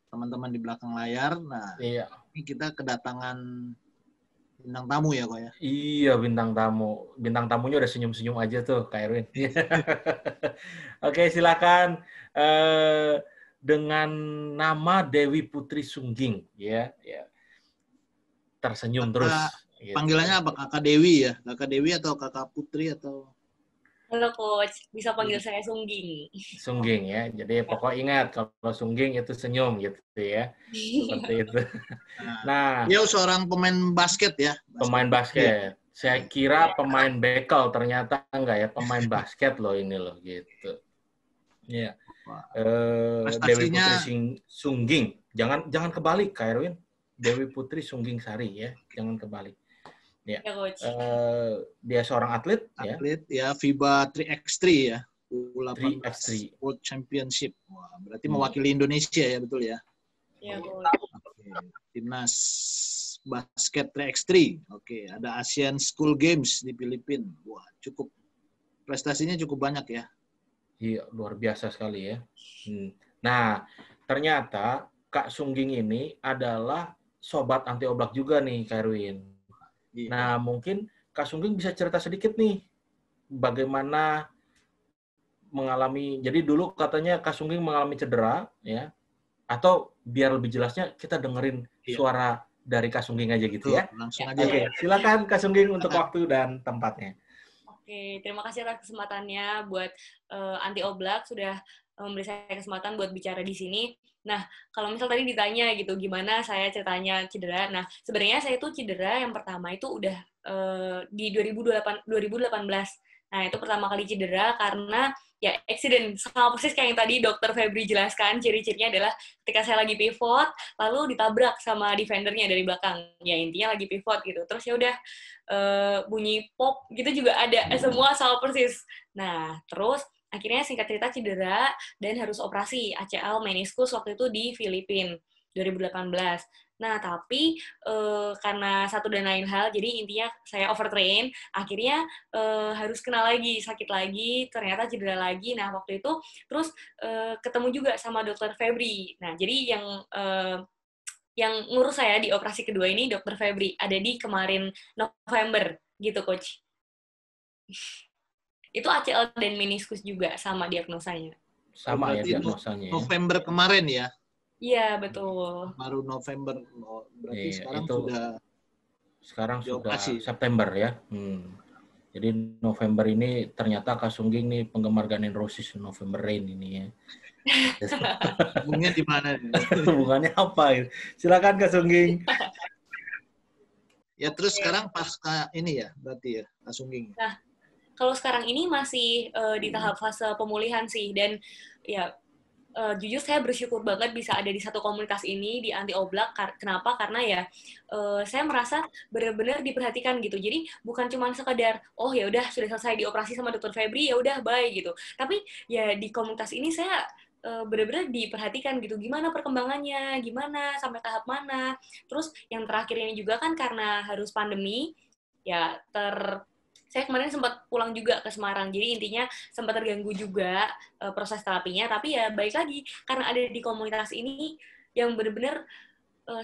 teman-teman di belakang layar. Nah, ini kita kedatangan bintang tamu ya, Goya. Iya, bintang tamu. Bintang tamunya udah senyum-senyum aja tuh, Kak Erwin. Oke, silakan. Dengan nama Dewi Putri Sungging, ya, ya. Tersenyum terus. Gitu. Panggilannya apa? Kakak Dewi ya? Kakak Dewi atau kakak Putri atau? Halo Coach, bisa panggil saya Sungging. Sungging ya, jadi pokoknya ingat kalau Sungging itu senyum gitu ya, seperti itu. Nah, dia seorang pemain basket ya? Pemain basket. Saya kira pemain bekel, ternyata enggak ya, pemain basket loh ini loh gitu. Ya. Dewi Putri Sungging, jangan kebalik, Kak Erwin. Dewi Putri Sungging Sari ya, jangan kebalik. Ya. Dia seorang atlet. Atlet ya, FIBA 3x3 ya, U18 World Championship. Wah, berarti mewakili Indonesia ya, betul ya? Ya, timnas basket 3x3. Oke, ada Asian School Games di Filipina. Wah, cukup prestasinya cukup banyak ya. Iya, luar biasa sekali ya. Nah, ternyata Kak Sungging ini adalah sobat anti oblak juga nih, Kak Erwin. Iya. Nah, mungkin Kak Sungging bisa cerita sedikit nih, bagaimana mengalami, jadi dulu katanya Kak Sungging mengalami cedera, ya, atau biar lebih jelasnya kita dengerin suara dari Kak Sungging aja gitu ya. Langsung aja. Oke, silakan Kak Sungging untuk waktu dan tempatnya. Oke, terima kasih atas kesempatannya buat Anti Oblak sudah memberi saya kesempatan buat bicara di sini. Nah, kalau misal tadi ditanya gitu, gimana saya ceritanya cedera? Nah, sebenarnya saya itu cedera yang pertama itu udah di 2018. Nah, itu pertama kali cedera karena ya accident. Sama persis kayak yang tadi Dokter Febri jelaskan, ciri-cirinya adalah ketika saya lagi pivot, lalu ditabrak sama defendernya dari belakang. Ya, intinya lagi pivot gitu. Terus ya udah bunyi pop gitu juga ada, semua sama persis. Nah, terus akhirnya singkat cerita cedera dan harus operasi ACL meniskus waktu itu di Filipina 2018. Nah, tapi karena satu dan lain hal, jadi intinya saya overtrain, akhirnya harus kena lagi, sakit lagi, ternyata cedera lagi. Nah, waktu itu terus ketemu juga sama Dokter Febri. Nah, jadi yang ngurus saya di operasi kedua ini Dokter Febri, ada di kemarin November gitu, Coach. Itu ACL dan meniskus juga sama diagnosanya. Sama berarti ya diagnosanya. November kemarin ya? Iya, betul. Baru November. Berarti sekarang itu, sekarang sudah September ya. Jadi November ini ternyata Kak Sungging nih penggemar Guns N' Roses November Rain ini ya. Hubungannya di mana? Hubungannya apa? Silakan Kak Sungging. Ya terus sekarang pasca ini ya berarti ya Kak Sungging. Nah, kalau sekarang ini masih di tahap fase pemulihan sih, dan ya jujur saya bersyukur banget bisa ada di satu komunitas ini, di Anti Oblak. Kenapa? Karena ya saya merasa benar-benar diperhatikan gitu. Jadi bukan cuma sekedar, oh ya udah sudah selesai dioperasi sama Dokter Febri, ya udah bye gitu. Tapi ya di komunitas ini saya benar-benar diperhatikan gitu, gimana perkembangannya, gimana, sampai tahap mana. Terus yang terakhir ini juga kan karena harus pandemi, ya saya kemarin sempat pulang juga ke Semarang, jadi intinya sempat terganggu juga proses terapinya, tapi ya baik lagi, karena ada di komunitas ini yang benar-benar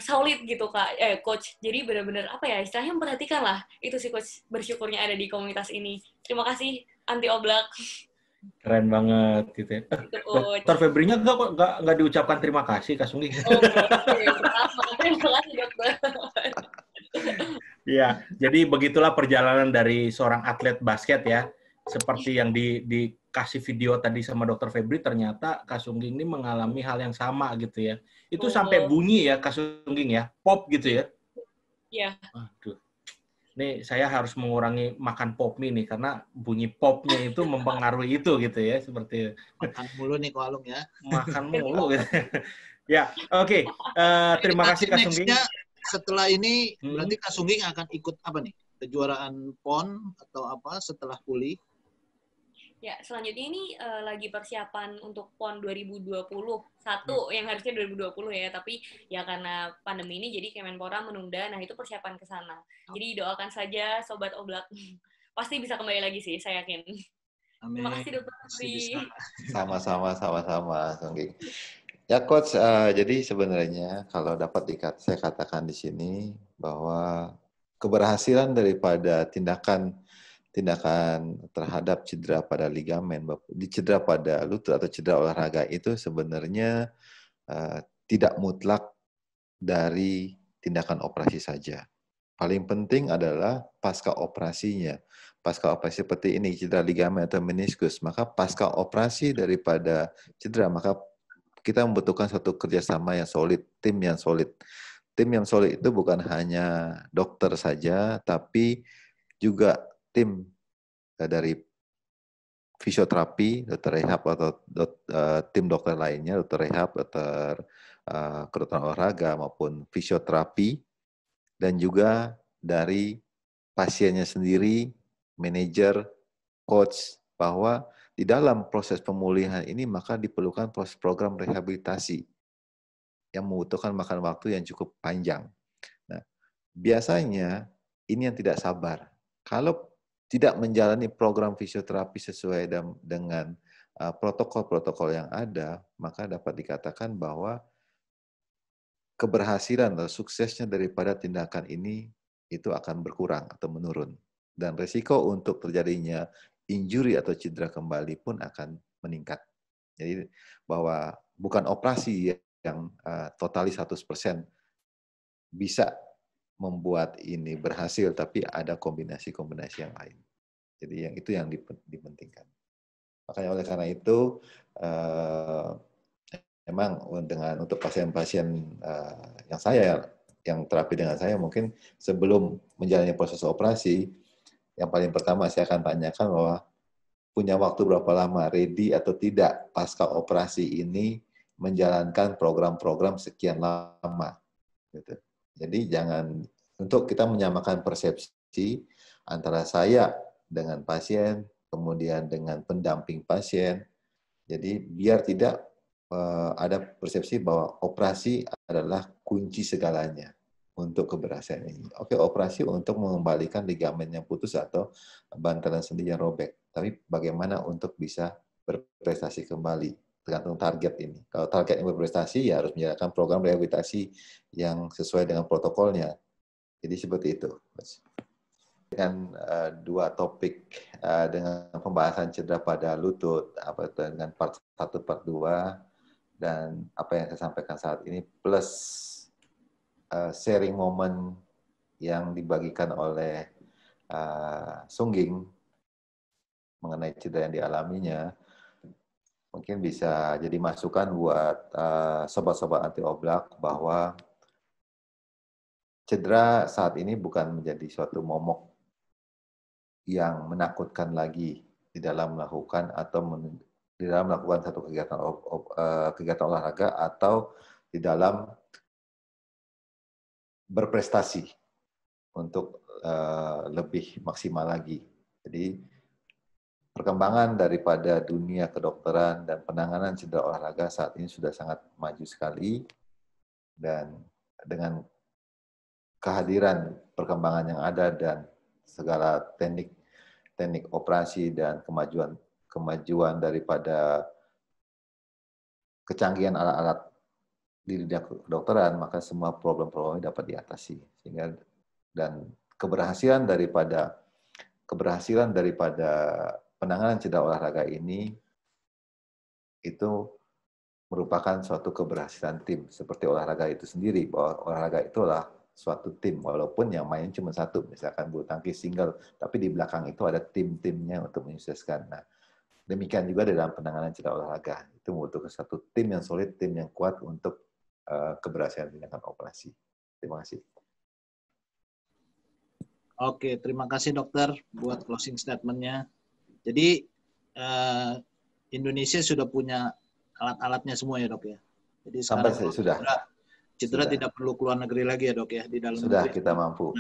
solid gitu, Kak, Coach. Jadi benar-benar, apa ya, istilahnya memperhatikan lah. Itu sih, Coach, bersyukurnya ada di komunitas ini. Terima kasih, Anti Oblak. Keren banget, gitu ya. Dokter Febrinya nggak diucapkan terima kasih, Kak Sungging. Oh, terima kasih, Dokter. Ya, jadi begitulah perjalanan dari seorang atlet basket ya. Seperti yang dikasih video tadi sama Dokter Febri, ternyata Kak Sungging ini mengalami hal yang sama gitu ya. Itu sampai bunyi ya Kak Sungging ya, pop gitu ya. Iya. Aduh. Nih saya harus mengurangi makan pop mie nih, karena bunyi popnya itu mempengaruhi itu gitu ya, seperti makan mulu nih kalung ya. Makan mulu gitu. Ya, oke. Terima kasih Kak Sungging. Setelah ini berarti Kak Sungging akan ikut apa nih? Kejuaraan PON atau apa setelah pulih? Ya, selanjutnya ini lagi persiapan untuk PON 2021 yang harusnya 2020 ya, tapi ya karena pandemi ini jadi Kemenpora menunda. Nah, itu persiapan ke sana. Jadi doakan saja sobat oblak. Pasti bisa kembali lagi sih, saya yakin. Amin. Terima kasih Dokter Febri. Sama-sama, Sungging. Ya coach, jadi sebenarnya kalau dapat saya katakan di sini bahwa keberhasilan daripada tindakan terhadap cedera pada ligamen, cedera pada lutut atau cedera olahraga itu sebenarnya tidak mutlak dari tindakan operasi saja. Paling penting adalah pasca operasinya. Pasca operasi seperti ini, cedera ligamen atau meniskus, maka pasca operasi daripada cedera, maka kita membutuhkan satu kerjasama yang solid, tim yang solid. Tim yang solid itu bukan hanya dokter saja, tapi juga tim dari fisioterapi, dokter rehab atau tim dokter lainnya, dokter rehab, dokter kedokteran olahraga maupun fisioterapi, dan juga dari pasiennya sendiri, manajer, coach, bahwa di dalam proses pemulihan ini maka diperlukan proses program rehabilitasi yang membutuhkan makan waktu yang cukup panjang. Nah, biasanya ini yang tidak sabar. Kalau tidak menjalani program fisioterapi sesuai dengan protokol-protokol yang ada, maka dapat dikatakan bahwa keberhasilan atau suksesnya daripada tindakan ini itu akan berkurang atau menurun. Dan resiko untuk terjadinya injuri atau cedera kembali pun akan meningkat. Jadi bahwa bukan operasi yang totali 100% bisa membuat ini berhasil, tapi ada kombinasi-kombinasi yang lain. Jadi yang itu yang dipentingkan. Makanya oleh karena itu, memang untuk pasien-pasien yang terapi dengan saya, mungkin sebelum menjalani proses operasi, yang paling pertama saya akan tanyakan bahwa punya waktu berapa lama, ready atau tidak pasca operasi ini menjalankan program-program sekian lama. Gitu. Jadi jangan untuk kita menyamakan persepsi antara saya dengan pasien, kemudian dengan pendamping pasien. Jadi biar tidak ada persepsi bahwa operasi adalah kunci segalanya untuk keberhasilan ini. Oke, operasi untuk mengembalikan ligamen yang putus atau bantalan sendi yang robek. Tapi bagaimana untuk bisa berprestasi kembali? Tergantung target ini. Kalau targetnya berprestasi, ya harus menjalankan program rehabilitasi yang sesuai dengan protokolnya. Jadi seperti itu. Dengan dua topik dengan pembahasan cedera pada lutut, apa dengan part 1, part 2, dan apa yang saya sampaikan saat ini, plus sharing momen yang dibagikan oleh Sungging mengenai cedera yang dialaminya, mungkin bisa jadi masukan buat sobat-sobat anti oblak bahwa cedera saat ini bukan menjadi suatu momok yang menakutkan lagi di dalam melakukan satu kegiatan olahraga atau di dalam berprestasi untuk lebih maksimal lagi. Jadi perkembangan daripada dunia kedokteran dan penanganan cedera olahraga saat ini sudah sangat maju sekali, dan dengan kehadiran perkembangan yang ada dan segala teknik operasi dan kemajuan daripada kecanggihan alat-alat di dunia kedokteran, maka semua problem-problemnya dapat diatasi, sehingga dan keberhasilan daripada penanganan cedera olahraga ini itu merupakan suatu keberhasilan tim, seperti olahraga itu sendiri, bahwa olahraga itulah suatu tim, walaupun yang main cuma satu, misalkan bulu tangkis single, tapi di belakang itu ada tim-timnya untuk menyukseskan. Nah, demikian juga dalam penanganan cedera olahraga, itu membutuhkan satu tim yang solid, tim yang kuat untuk keberhasilan tindakan operasi. Terima kasih. Oke, terima kasih dokter buat closing statement-nya. Jadi Indonesia sudah punya alat-alatnya semua ya dok ya. Jadi sekarang sampai sudah cedera tidak perlu keluar negeri lagi ya dok ya, di dalam sudah kita mampu.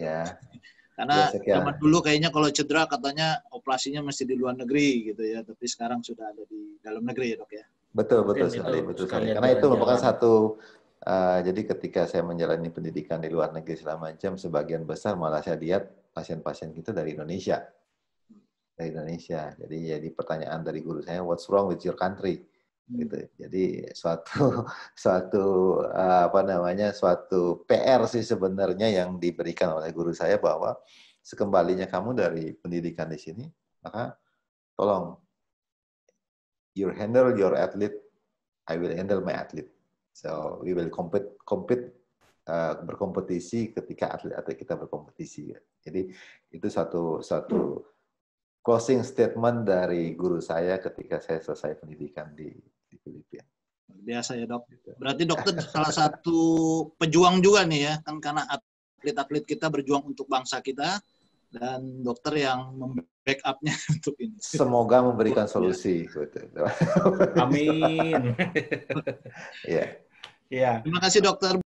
Ya. Karena zaman dulu kayaknya kalau cedera katanya operasinya mesti di luar negeri gitu ya, tapi sekarang sudah ada di dalam negeri ya dok ya. Betul sekali. Karena itu merupakan satu, jadi ketika saya menjalani pendidikan di luar negeri selama jam, sebagian besar malah saya lihat pasien-pasien kita dari Indonesia. Jadi pertanyaan dari guru saya, what's wrong with your country? Gitu. Jadi suatu PR sih sebenarnya yang diberikan oleh guru saya, bahwa sekembalinya kamu dari pendidikan di sini, maka tolong you handle your athlete, I will handle my athlete. So we will berkompetisi ketika atlet kita berkompetisi. Jadi itu satu closing statement dari guru saya ketika saya selesai pendidikan di Filipina. Biasa ya dok. Berarti dokter salah satu pejuang juga nih ya, kan karena atlet-atlet kita berjuang untuk bangsa kita, dan dokter yang membackupnya untuk ini. Semoga memberikan solusi. Amin. Ya. Terima kasih dokter.